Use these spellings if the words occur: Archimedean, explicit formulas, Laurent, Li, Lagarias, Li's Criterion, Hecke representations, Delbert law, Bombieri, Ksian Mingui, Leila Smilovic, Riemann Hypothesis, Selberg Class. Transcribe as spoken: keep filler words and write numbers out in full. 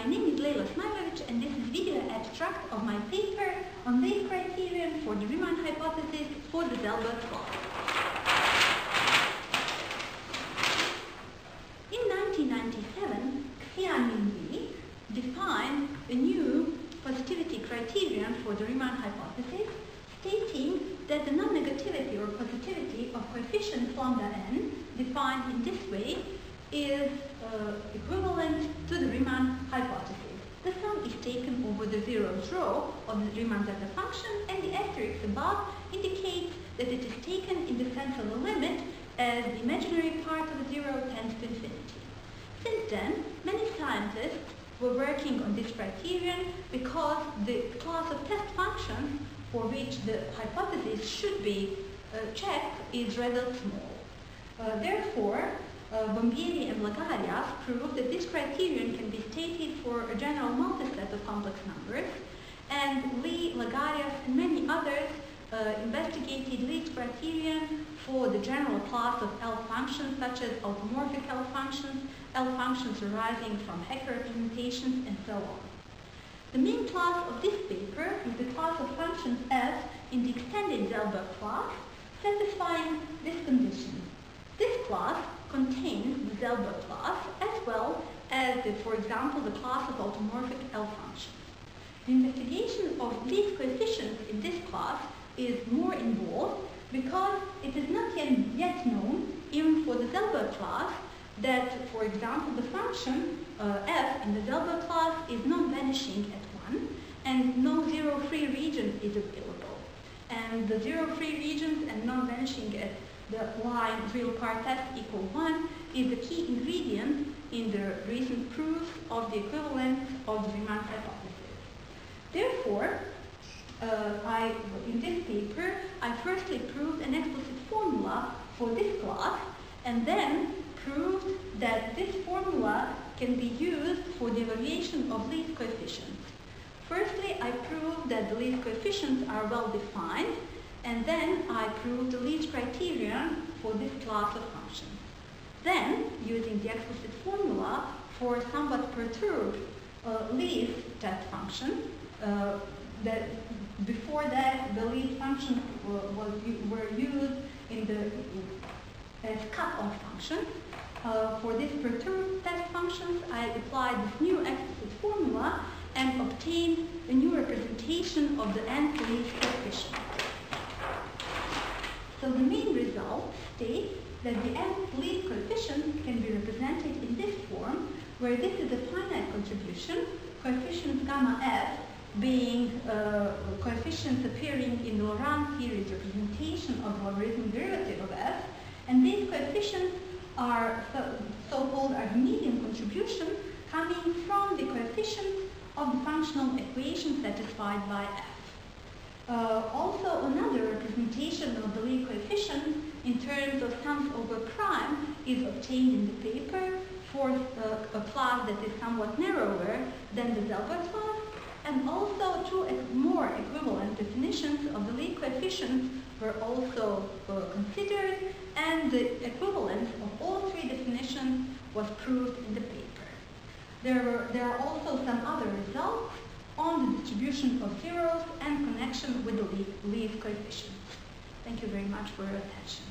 My name is Leila Smilovic, and this is video abstract of my paper on Li's Criterion for the Riemann hypothesis for the Delbert law. In nineteen ninety-seven, Ksian Mingui defined a new positivity criterion for the Riemann hypothesis, stating that the non-negativity or positivity of coefficient lambda n, defined in this way, is uh, equivalent to the Riemann hypothesis. The sum is taken over the zeroth row of the Riemann zeta function, and the asterisk above indicates that it is taken in the sense of a limit as the imaginary part of zero tends to infinity. Since then, many scientists were working on this criterion because the class of test functions for which the hypothesis should be uh, checked is rather small. Uh, therefore, Uh, Bombieri and Lagarias proved that this criterion can be stated for a general multiset of complex numbers, and Li, Lagarias, and many others uh, investigated Li's criterion for the general class of L functions, such as automorphic L functions, L functions arising from Hecke representations, and so on. The main class of this paper is the class of functions f in the extended Selberg class, satisfying this condition. This class contains the Delbert class as well as, the, for example, the class of automorphic L functions. The investigation of these coefficients in this class is more involved because it is not yet, yet known, even for the Delbert class, that, for example, the function uh, f in the Delbert class is not vanishing at one, and no zero-free region is available. And the zero-free regions and non-vanishing at the line real part f equal one is a key ingredient in the recent proof of the equivalence of the Riemann hypothesis. Therefore, uh, I, in this paper, I firstly proved an explicit formula for this class, and then proved that this formula can be used for the evaluation of Li's coefficients. Firstly, I proved that the Li's coefficients are well defined, and then I proved the Li's criterion for this class of functions. Then, using the explicit formula for a somewhat perturbed uh, Li's test function, uh, that before that the Li's function were, was, were used in the, as cutoff function. Uh, for this perturbed test functions, I applied this new explicit formula and obtained a new representation of the nth Li's coefficient. So the main result states that the nth Li's coefficient can be represented in this form, where this is a finite contribution, coefficients gamma f being uh, coefficients appearing in the Laurent series representation of logarithmic derivative of f, and these coefficients are so-called Archimedean contribution coming from the coefficients of the functional equation satisfied by f. Uh, also, another representation of the Li coefficient in terms of sums over prime is obtained in the paper for uh, a class that is somewhat narrower than the Delbert class, and also two more equivalent definitions of the Li coefficients were also uh, considered, and the equivalence of all three definitions was proved in the paper. There, were, there are also some other results on the distribution of zeros and connection with the Li's coefficients. Thank you very much for your attention.